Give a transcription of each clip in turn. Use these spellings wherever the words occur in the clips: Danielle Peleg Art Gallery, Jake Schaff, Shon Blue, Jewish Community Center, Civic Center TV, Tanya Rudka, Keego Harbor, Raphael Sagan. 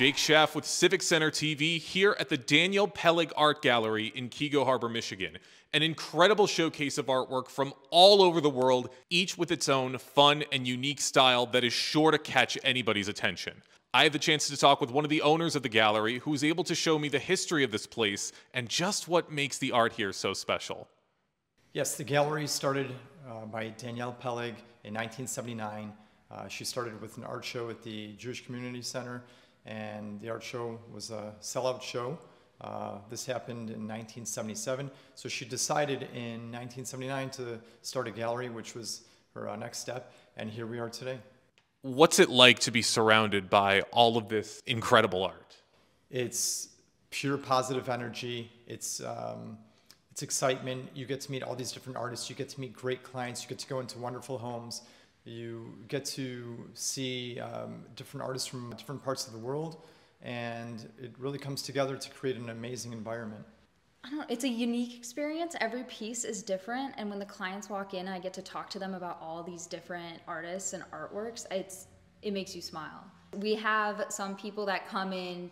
Jake Schaff with Civic Center TV here at the Danielle Peleg Art Gallery in Keego Harbor, Michigan. An incredible showcase of artwork from all over the world, each with its own fun and unique style that is sure to catch anybody's attention. I had the chance to talk with one of the owners of the gallery who was able to show me the history of this place and just what makes the art here so special. Yes, the gallery started by Danielle Peleg in 1979. She started with an art show at the Jewish Community Center, and the art show was a sellout show. This happened in 1977, so she decided in 1979 to start a gallery, which was her next step, and here we are today. What's it like to be surrounded by all of this incredible art? It's pure positive energy. It's excitement. You get to meet all these different artists. You get to meet great clients. You get to go into wonderful homes. You get to see different artists from different parts of the world, and it really comes together to create an amazing environment. I don't know, it's a unique experience. Every piece is different, and when the clients walk in, I get to talk to them about all these different artists and artworks. It makes you smile. We have some people that come in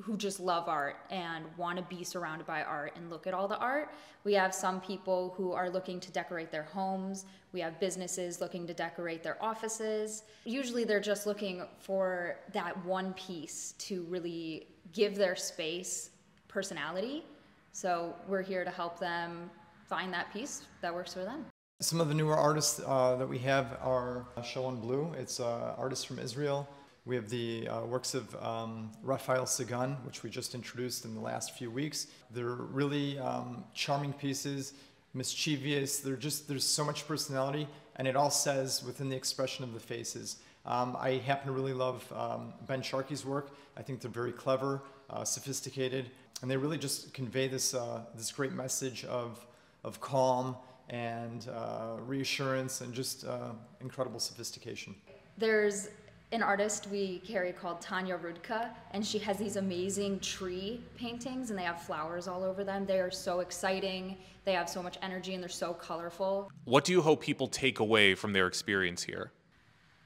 who just love art and want to be surrounded by art and look at all the art. We have some people who are looking to decorate their homes. We have businesses looking to decorate their offices. Usually they're just looking for that one piece to really give their space personality. So we're here to help them find that piece that works for them. Some of the newer artists that we have are Shon Blue. It's an artist from Israel. We have the works of Raphael Sagan, which we just introduced in the last few weeks. They're really charming pieces, mischievous. There's so much personality, and it all says within the expression of the faces. I happen to really love Ben Sharkey's work. I think they're very clever, sophisticated, and they really just convey this this great message of calm and reassurance and just incredible sophistication. There's an artist we carry called Tanya Rudka, and she has these amazing tree paintings, and they have flowers all over them. They are so exciting, they have so much energy, and they're so colorful. What do you hope people take away from their experience here?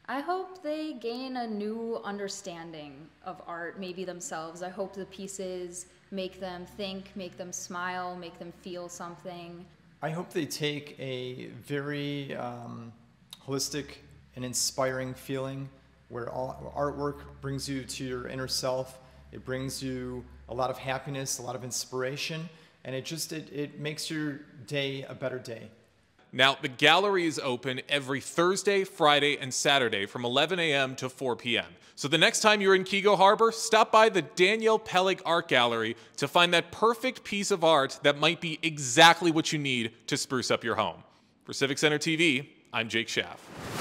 I hope they gain a new understanding of art, maybe themselves. I hope the pieces make them think, make them smile, make them feel something. I hope they take a very holistic and inspiring feeling, where all artwork brings you to your inner self. It brings you a lot of happiness, a lot of inspiration, and it just, it makes your day a better day. Now, the gallery is open every Thursday, Friday, and Saturday from 11 a.m. to 4 p.m. So the next time you're in Keego Harbor, stop by the Danielle Peleg Art Gallery to find that perfect piece of art that might be exactly what you need to spruce up your home. For Civic Center TV, I'm Jake Schaff.